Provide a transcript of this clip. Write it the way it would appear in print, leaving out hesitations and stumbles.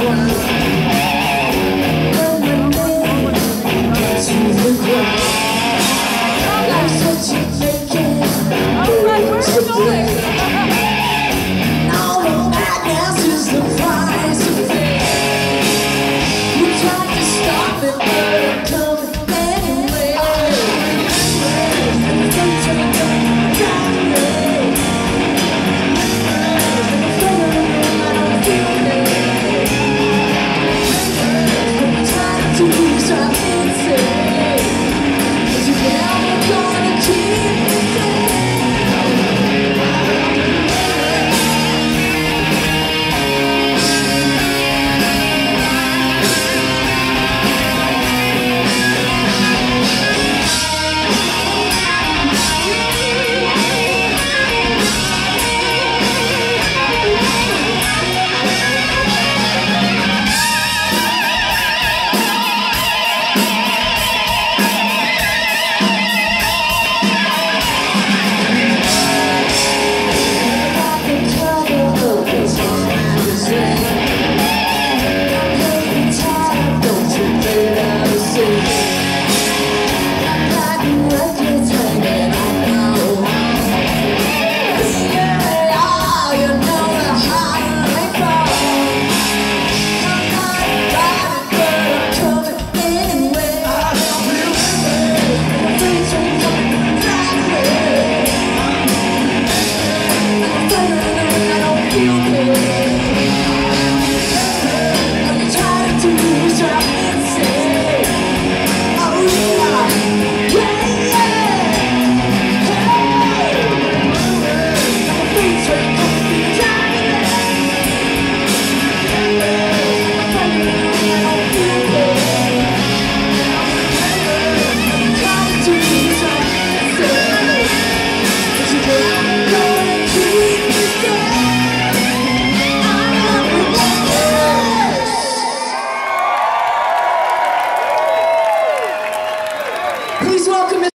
Wow.